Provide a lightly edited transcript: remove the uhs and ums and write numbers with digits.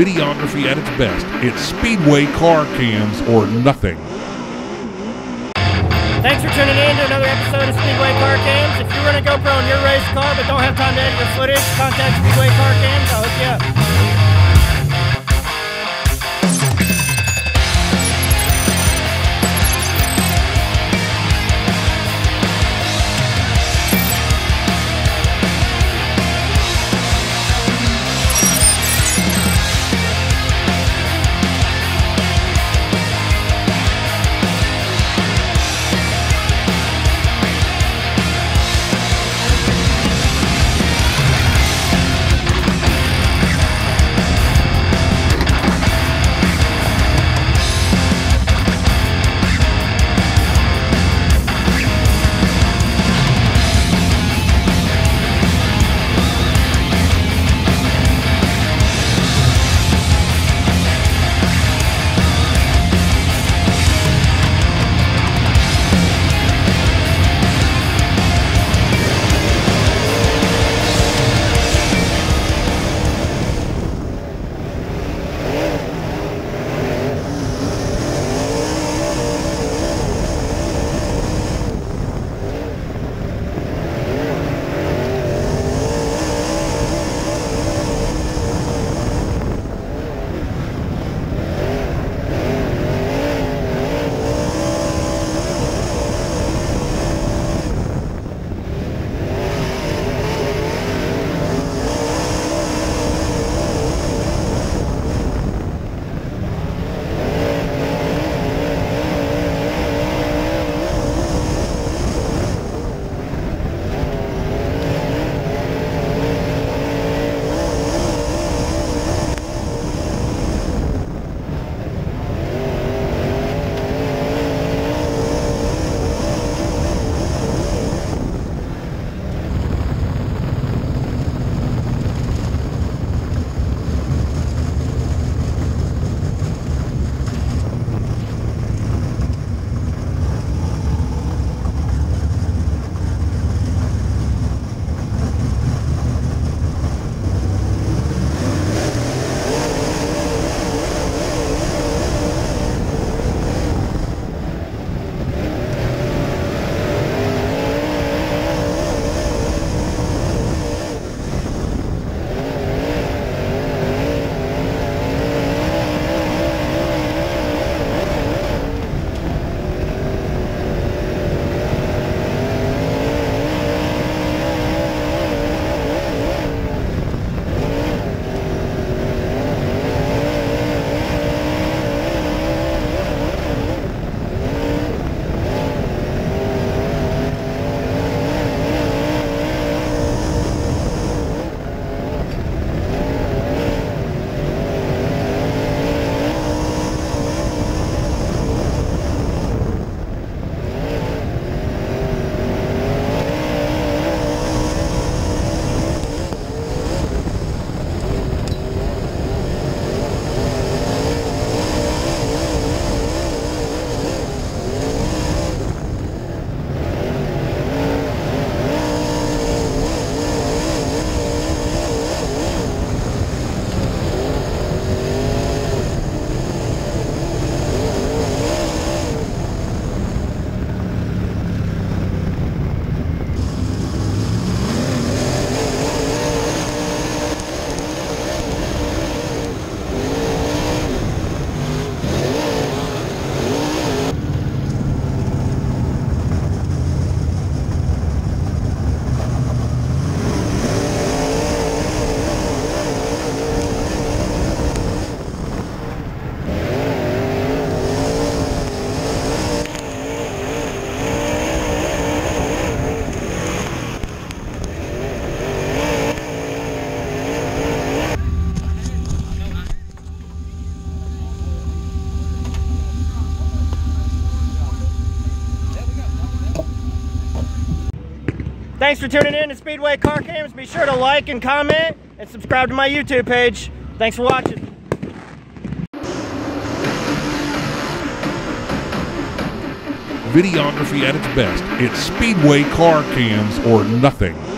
videography at its best. It's Speedway Car Cams or nothing. Thanks for tuning in to another episode of Speedway Car Cams. If you run a GoPro in your race car but don't have time to edit your footage, contact Speedway Car Cams. I'll hook you up. Thanks for tuning in to Speedway Car Cams. Be sure to like and comment and subscribe to my YouTube page. Thanks for watching. Videography at its best. It's Speedway Car Cams or nothing.